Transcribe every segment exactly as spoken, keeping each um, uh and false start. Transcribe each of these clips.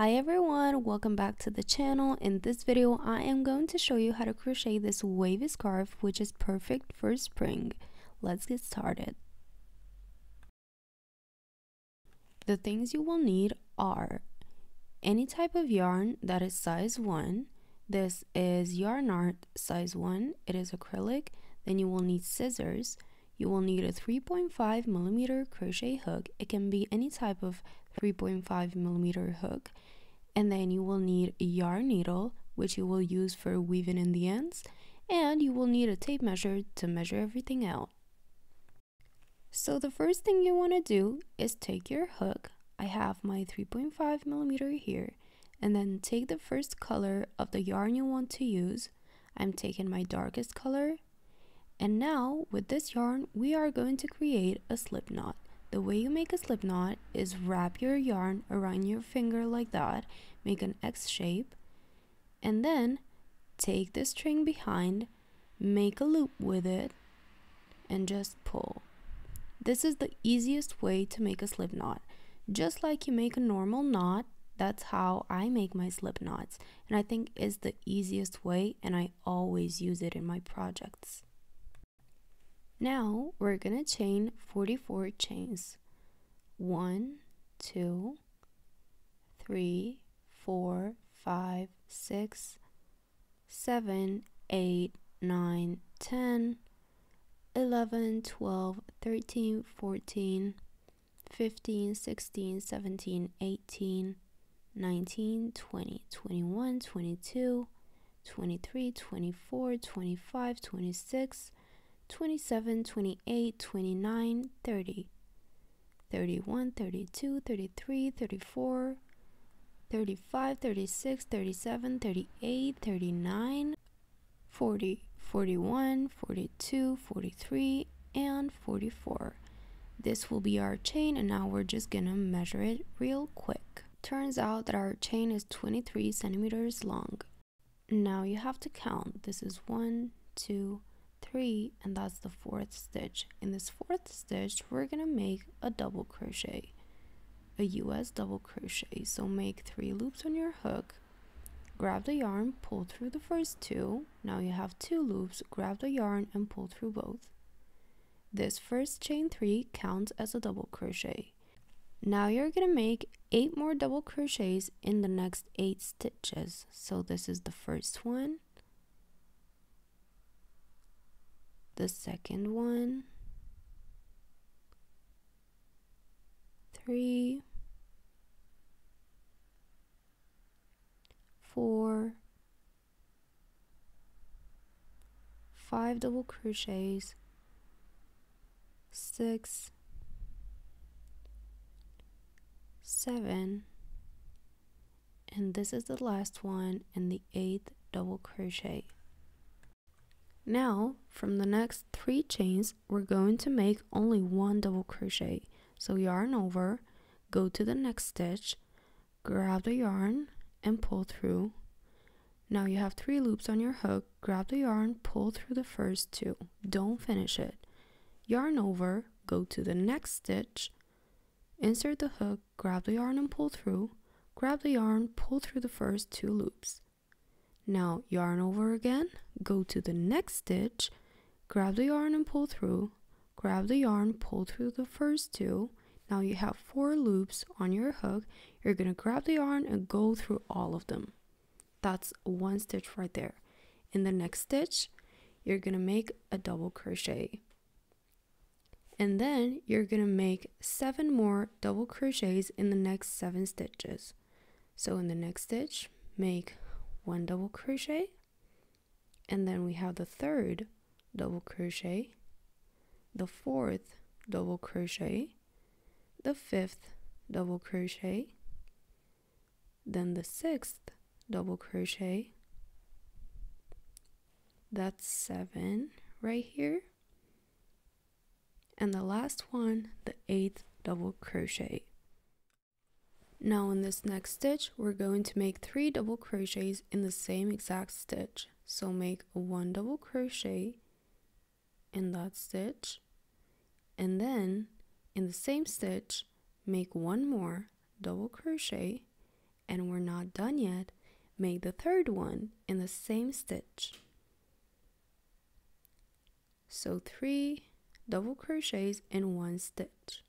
Hi everyone, welcome back to the channel. In this video I am going to show you how to crochet this wavy scarf, which is perfect for spring. Let's get started. The things you will need are any type of yarn that is size one. This is Yarn Art size one. It is acrylic. Then you will need scissors. You will need a three point five millimeter crochet hook. It can be any type of three point five millimeter hook. And then you will need a yarn needle, which you will use for weaving in the ends. And you will need a tape measure to measure everything out. So the first thing you want to do is take your hook. I have my three point five millimeter here. And then take the first color of the yarn you want to use. I'm taking my darkest color. And now, with this yarn, we are going to create a slip knot. The way you make a slip knot is wrap your yarn around your finger like that, make an X shape, and then take the string behind, make a loop with it, and just pull. This is the easiest way to make a slip knot. Just like you make a normal knot, that's how I make my slip knots, and I think it's the easiest way, and I always use it in my projects. Now we're gonna chain forty-four chains. One, two, three, four, five, six, seven, eight, nine, ten, eleven, twelve, thirteen, fourteen, fifteen, sixteen, seventeen, eighteen, nineteen, twenty, twenty-one, twenty-two, twenty-three, twenty-four, twenty-five, twenty-six, twenty-seven, twenty-eight, twenty-nine, thirty, thirty-one, thirty-two, thirty-three, thirty-four, thirty-five, thirty-six, thirty-seven, thirty-eight, thirty-nine, forty, forty-one, forty-two, forty-three, and forty-four. This will be our chain, and now we're just gonna measure it real quick. Turns out that our chain is twenty-three centimeters long. Now you have to count. This is one, two, three, and that's the fourth stitch. In this fourth stitch we're gonna make a double crochet, a U S double crochet. So make three loops on your hook, grab the yarn, pull through the first two. Now you have two loops, grab the yarn and pull through both. This first chain three counts as a double crochet. Now you're gonna make eight more double crochets in the next eight stitches. So this is the first one, the second one, three, four, five double crochets, six, seven, and this is the last one and the eighth double crochet. Now, from the next three chains, we're going to make only one double crochet. So yarn over, go to the next stitch, grab the yarn, and pull through. Now you have three loops on your hook, grab the yarn, pull through the first two. Don't finish it. Yarn over, go to the next stitch, insert the hook, grab the yarn and pull through, grab the yarn, pull through the first two loops. Now yarn over again, go to the next stitch, grab the yarn and pull through, grab the yarn, pull through the first two. Now you have four loops on your hook. You're gonna grab the yarn and go through all of them. That's one stitch right there. In the next stitch, you're gonna make a double crochet. And then you're gonna make seven more double crochets in the next seven stitches. So in the next stitch, make one double crochet, and then we have the third double crochet, the fourth double crochet, the fifth double crochet, then the sixth double crochet, that's seven right here, and the last one, the eighth double crochet. Now in this next stitch, we're going to make three double crochets in the same exact stitch. So make one double crochet in that stitch, and then in the same stitch, make one more double crochet, and we're not done yet, make the third one in the same stitch. So three double crochets in one stitch.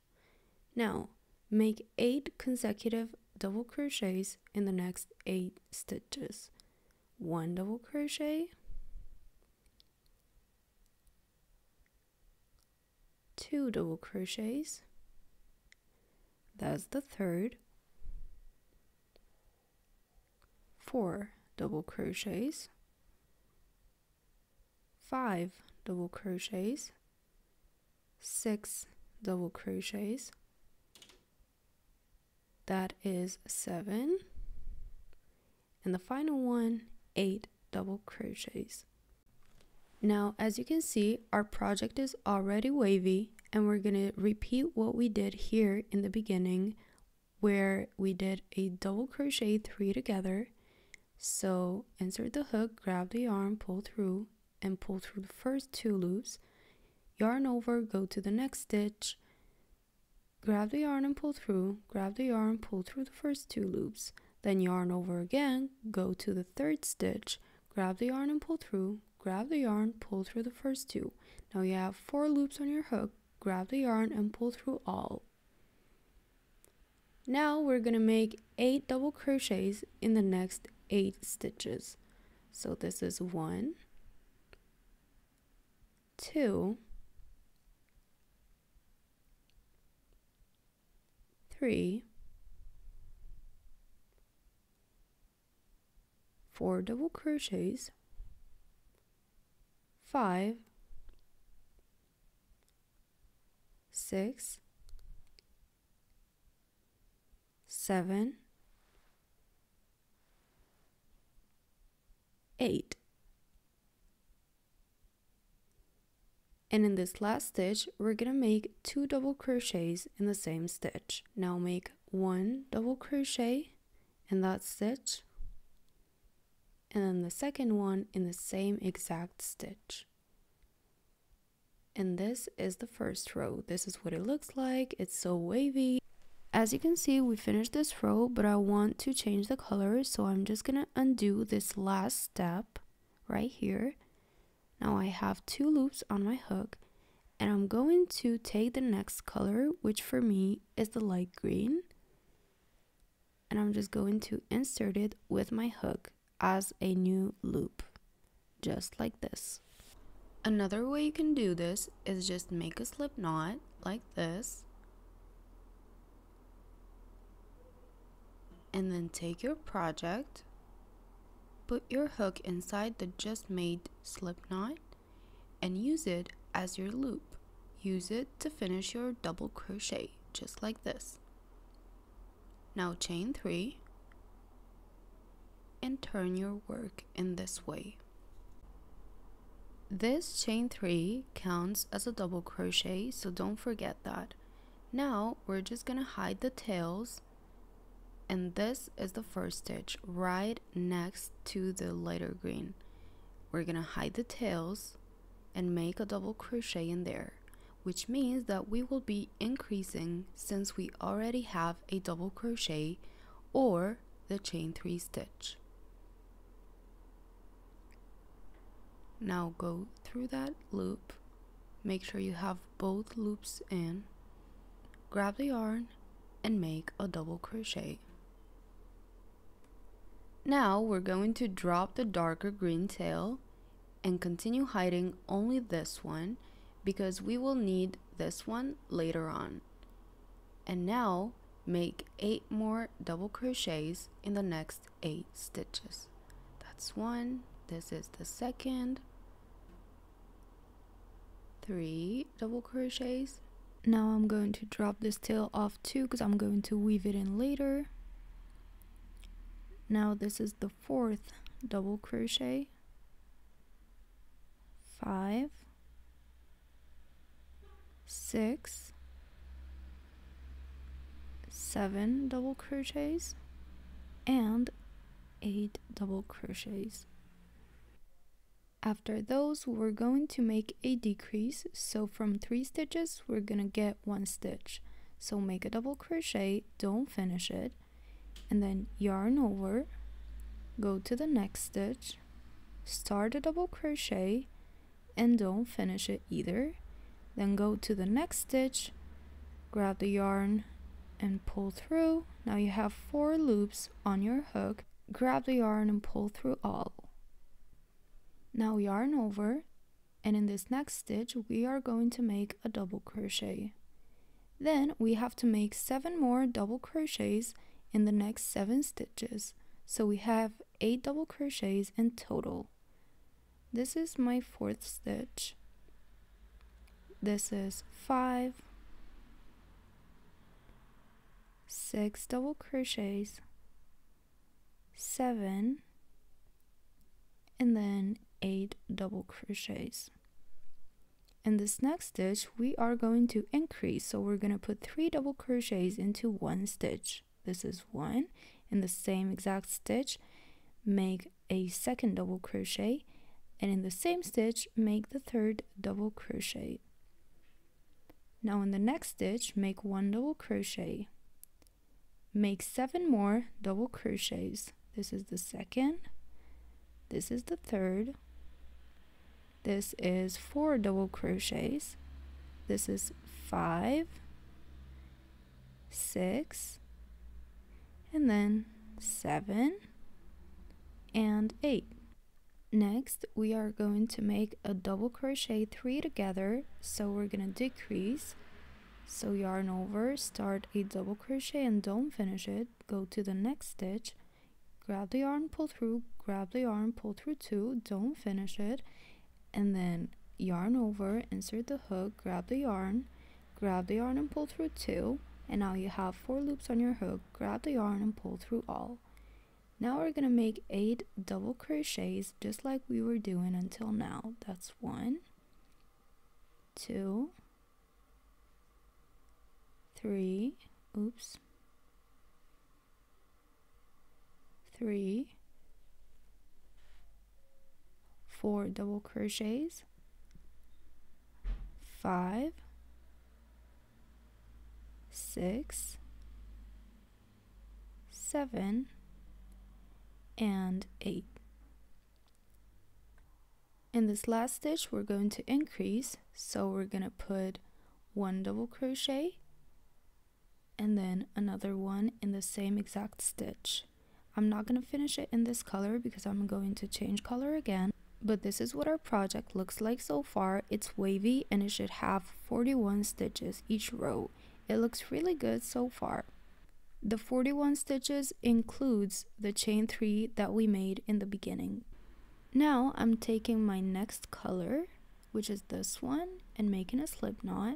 Now make eight consecutive double crochets in the next eight stitches. One double crochet, two double crochets, that's the third, four double crochets, five double crochets, six double crochets, that is seven, and the final one, eight double crochets. Now, as you can see, our project is already wavy, and we're gonna repeat what we did here in the beginning, where we did a double crochet three together. So insert the hook, grab the yarn, pull through, and pull through the first two loops, yarn over, go to the next stitch, grab the yarn and pull through, grab the yarn, pull through the first two loops, then yarn over again, go to the third stitch, grab the yarn and pull through, grab the yarn, pull through the first two. Now you have four loops on your hook, grab the yarn and pull through all. Now we're gonna make eight double crochets in the next eight stitches. So this is one, two, three, four double crochets, five, six, seven, eight. And in this last stitch, we're gonna make two double crochets in the same stitch. Now make one double crochet in that stitch, and then the second one in the same exact stitch. And this is the first row. This is what it looks like. It's so wavy. As you can see, we finished this row, but I want to change the color, so I'm just gonna undo this last step right here. Now I have two loops on my hook, and I'm going to take the next color, which for me is the light green, and I'm just going to insert it with my hook as a new loop, just like this. Another way you can do this is just make a slip knot like this, and then take your project, put your hook inside the just made slip knot, and use it as your loop. Use it to finish your double crochet, just like this. Now chain three and turn your work in this way. This chain three counts as a double crochet, so don't forget that. Now we're just gonna hide the tails, and this is the first stitch right next to the lighter green. We're gonna hide the tails and make a double crochet in there, which means that we will be increasing since we already have a double crochet or the chain three stitch. Now go through that loop, make sure you have both loops in, grab the yarn and make a double crochet. Now we're going to drop the darker green tail and continue hiding only this one, because we will need this one later on. And now make eight more double crochets in the next eight stitches. That's one, this is the second, three double crochets. Now I'm going to drop this tail off too, because I'm going to weave it in later. Now this is the fourth double crochet, five, six, seven double crochets, and eight double crochets. After those, we're going to make a decrease, so from three stitches we're gonna get one stitch. So make a double crochet, don't finish it, and then yarn over, go to the next stitch, start a double crochet and don't finish it either, then go to the next stitch, grab the yarn and pull through. Now you have four loops on your hook. Grab the yarn and pull through all. Now yarn over, and in this next stitch we are going to make a double crochet. Then we have to make seven more double crochets in the next seven stitches, so we have eight double crochets in total. This is my fourth stitch. This is five, six double crochets, seven, and then eight double crochets. In this next stitch we are going to increase, so we're going to put three double crochets into one stitch. This is one. In the same exact stitch make a second double crochet, and in the same stitch make the third double crochet. Now in the next stitch make one double crochet, make seven more double crochets. This is the second, this is the third, this is four double crochets, this is five, six, and then seven and eight. Next we are going to make a double crochet three together, so we're gonna decrease. So yarn over, start a double crochet and don't finish it, go to the next stitch, grab the yarn, pull through, grab the yarn, pull through two, don't finish it, and then yarn over, insert the hook, grab the yarn, grab the yarn and pull through two, and now you have four loops on your hook, grab the yarn and pull through all. Now we're gonna make eight double crochets just like we were doing until now. That's one, two, three, oops, three, four double crochets, five, six, seven, and eight. In this last stitch we're going to increase, so we're gonna put one double crochet and then another one in the same exact stitch. I'm not going to finish it in this color because I'm going to change color again, but this is what our project looks like so far. It's wavy and it should have forty-one stitches each row. It looks really good so far. The forty-one stitches includes the chain three that we made in the beginning. Now I'm taking my next color, which is this one, and making a slip knot,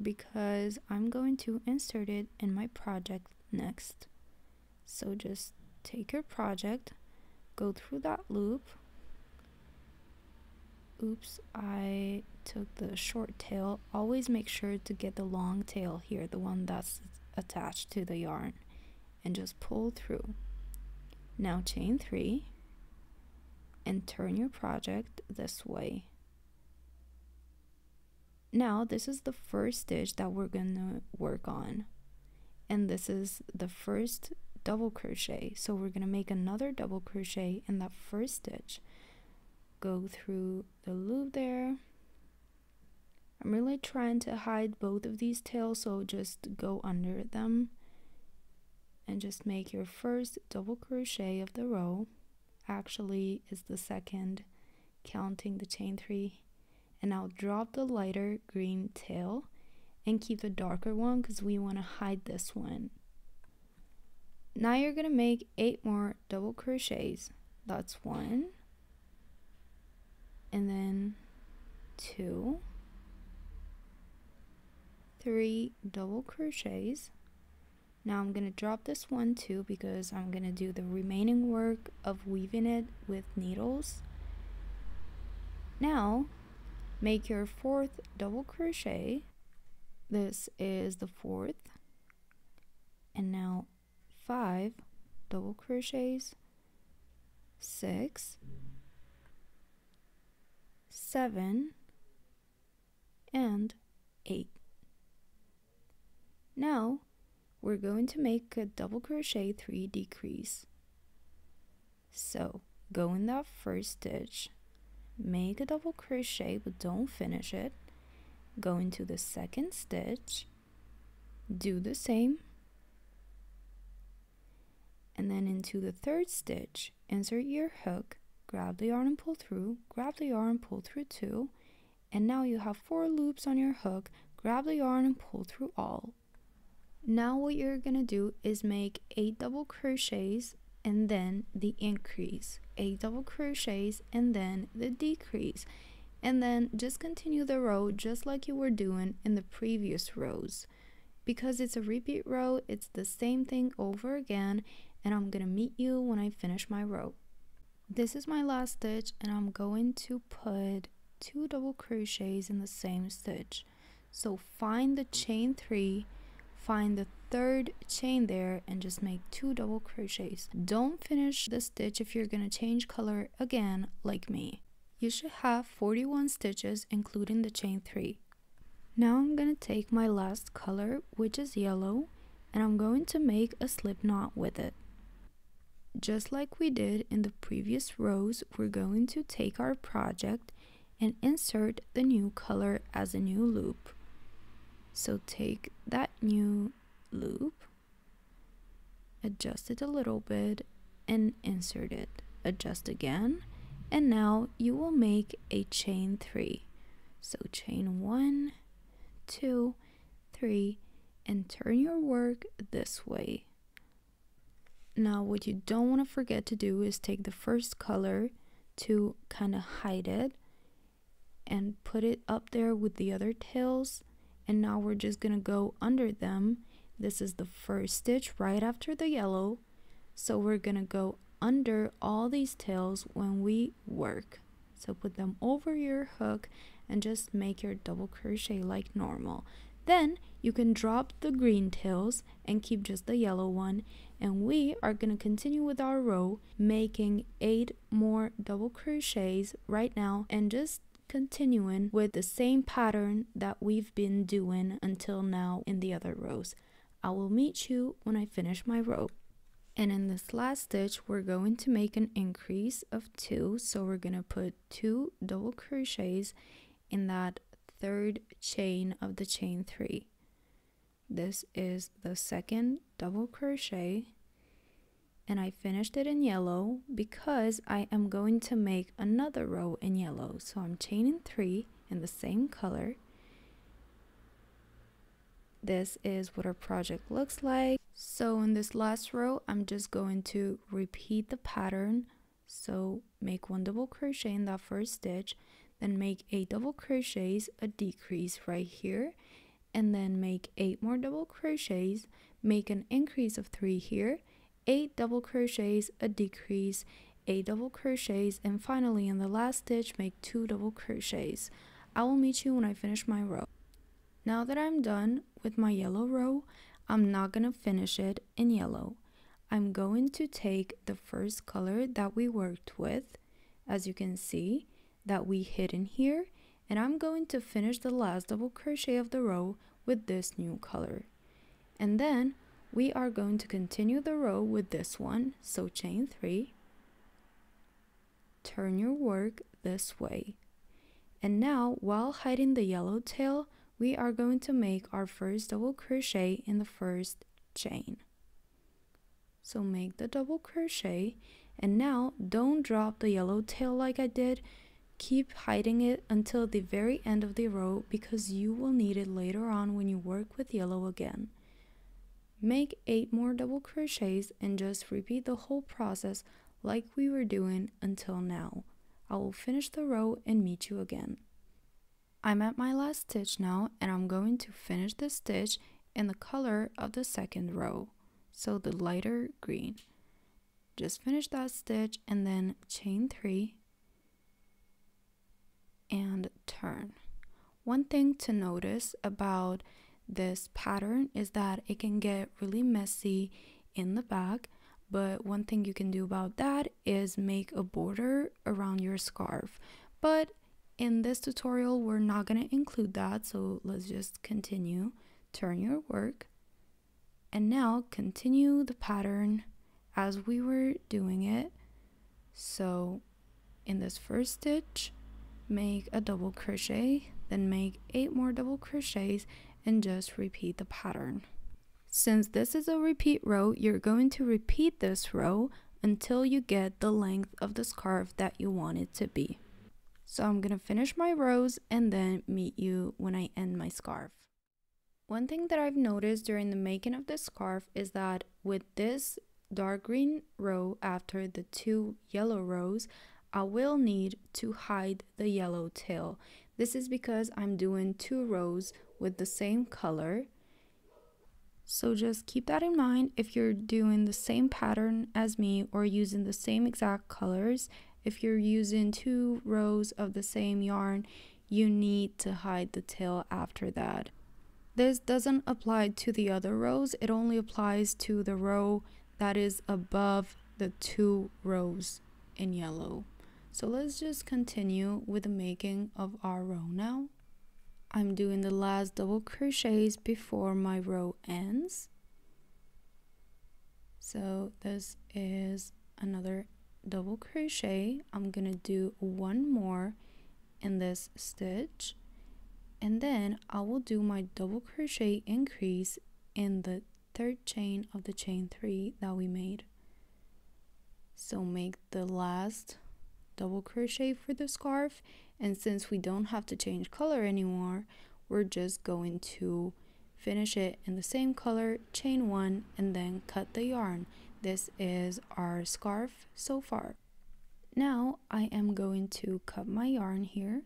because I'm going to insert it in my project next. So just take your project, go through that loop. Oops, I took the short tail. Always make sure to get the long tail here, the one that's attached to the yarn, and just pull through. Now chain three and turn your project this way. Now this is the first stitch that we're gonna work on, and this is the first double crochet, so we're gonna make another double crochet in that first stitch. Go through the loop there. I'm really trying to hide both of these tails, so just go under them and just make your first double crochet of the row. Actually it's the second, counting the chain three, and now drop the lighter green tail and keep the darker one because we want to hide this one. Now you're gonna make eight more double crochets. That's one, and then two, three double crochets. Now I'm gonna drop this one too because I'm gonna do the remaining work of weaving it with needles. Now make your fourth double crochet. This is the fourth, and now five double crochets, six, seven, and eight. Now we're going to make a double crochet, three decrease. So go in that first stitch, make a double crochet but don't finish it, go into the second stitch, do the same, and then into the third stitch, insert your hook, grab the yarn and pull through, grab the yarn, pull through two, and now you have four loops on your hook, grab the yarn and pull through all. Now what you're gonna do is make eight double crochets and then the increase, eight double crochets and then the decrease, and then just continue the row just like you were doing in the previous rows. Because it's a repeat row, it's the same thing over again, and I'm gonna meet you when I finish my row. This is my last stitch, and I'm going to put two double crochets in the same stitch. So find the chain three, find the third chain there, and just make two double crochets. Don't finish the stitch if you're gonna change color again like me. You should have forty-one stitches including the chain three. Now I'm gonna take my last color, which is yellow, and I'm going to make a slip knot with it. Just like we did in the previous rows, we're going to take our project and insert the new color as a new loop. So take that new loop, adjust it a little bit, and insert it. Adjust again, and now you will make a chain three. So chain one, two, three, and turn your work this way. Now what you don't want to forget to do is take the first color to kind of hide it and put it up there with the other tails, and now we're just gonna go under them. This is the first stitch right after the yellow, so we're gonna go under all these tails when we work. So put them over your hook and just make your double crochet like normal. Then you can drop the green tails and keep just the yellow one, and we are going to continue with our row, making eight more double crochets right now and just continuing with the same pattern that we've been doing until now in the other rows. I will meet you when I finish my row. And in this last stitch, we're going to make an increase of two, so we're going to put two double crochets in that third chain of the chain three. This is the second double crochet, and I finished it in yellow because I am going to make another row in yellow. So I'm chaining three in the same color. This is what our project looks like. So in this last row, I'm just going to repeat the pattern. So make one double crochet in that first stitch, then make eight double crochets, a decrease right here, and then make eight more double crochets, make an increase of three here, eight double crochets, a decrease, eight double crochets, and finally in the last stitch, make two double crochets. I will meet you when I finish my row. Now that I'm done with my yellow row, I'm not gonna finish it in yellow. I'm going to take the first color that we worked with, as you can see, that we hid in here, and I'm going to finish the last double crochet of the row with this new color. And then we are going to continue the row with this one, so chain three, turn your work this way. And now, while hiding the yellow tail, we are going to make our first double crochet in the first chain. So make the double crochet, and now don't drop the yellow tail like I did. Keep hiding it until the very end of the row because you will need it later on when you work with yellow again. Make eight more double crochets and just repeat the whole process like we were doing until now. I will finish the row and meet you again. I'm at my last stitch now, and I'm going to finish this stitch in the color of the second row, so the lighter green. Just finish that stitch and then chain three and turn. One thing to notice about this pattern is that it can get really messy in the back, but one thing you can do about that is make a border around your scarf. But in this tutorial, we're not going to include that, so let's just continue. Turn your work, And now continue the pattern as we were doing it. So in this first stitch, make a double crochet, then make eight more double crochets and just repeat the pattern. Since this is a repeat row, you're going to repeat this row until you get the length of the scarf that you want it to be. So I'm gonna finish my rows and then meet you when I end my scarf. One thing that I've noticed during the making of this scarf is that with this dark green row after the two yellow rows, I will need to hide the yellow tail. This is because I'm doing two rows with the same color. So just keep that in mind if you're doing the same pattern as me or using the same exact colors. If you're using two rows of the same yarn, you need to hide the tail after that. This doesn't apply to the other rows, it only applies to the row that is above the two rows in yellow. So let's just continue with the making of our row now. I'm doing the last double crochets before my row ends. So this is another double crochet. I'm gonna do one more in this stitch. And then I will do my double crochet increase in the third chain of the chain three that we made. So make the last double crochet for the scarf, and since we don't have to change color anymore, we're just going to finish it in the same color, chain one, and then cut the yarn. This is our scarf so far. Now I am going to cut my yarn here.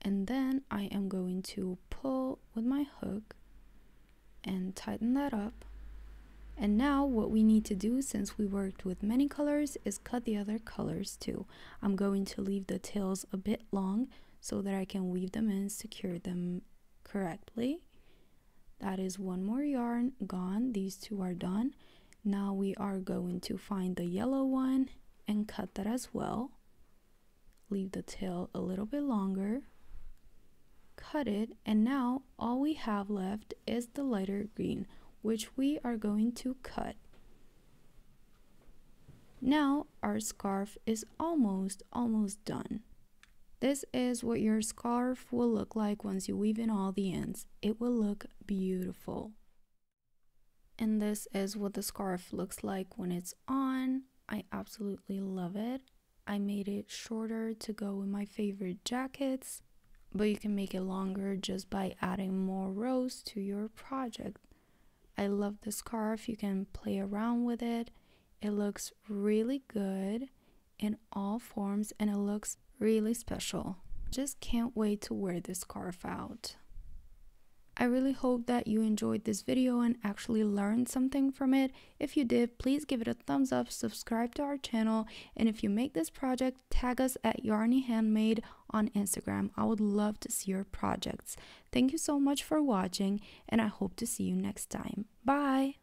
And then I am going to pull with my hook and tighten that up. And now what we need to do, since we worked with many colors, is cut the other colors too. I'm going to leave the tails a bit long so that I can weave them in, secure them correctly. That is one more yarn gone. These two are done. Now we are going to find the yellow one and cut that as well. Leave the tail a little bit longer. Cut it, and now all we have left is the lighter green, which we are going to cut. Now our scarf is almost almost done. This is what your scarf will look like once you weave in all the ends. It will look beautiful. And this is what the scarf looks like when it's on. I absolutely love it. I made it shorter to go with my favorite jackets, but you can make it longer just by adding more rows to your project. I love the scarf. You can play around with it. It looks really good in all forms and it looks really special. Just can't wait to wear this scarf out. I really hope that you enjoyed this video and actually learned something from it. If you did, please give it a thumbs up, subscribe to our channel, and if you make this project, tag us at yarny handmade on Instagram. I would love to see your projects. Thank you so much for watching, and I hope to see you next time. Bye!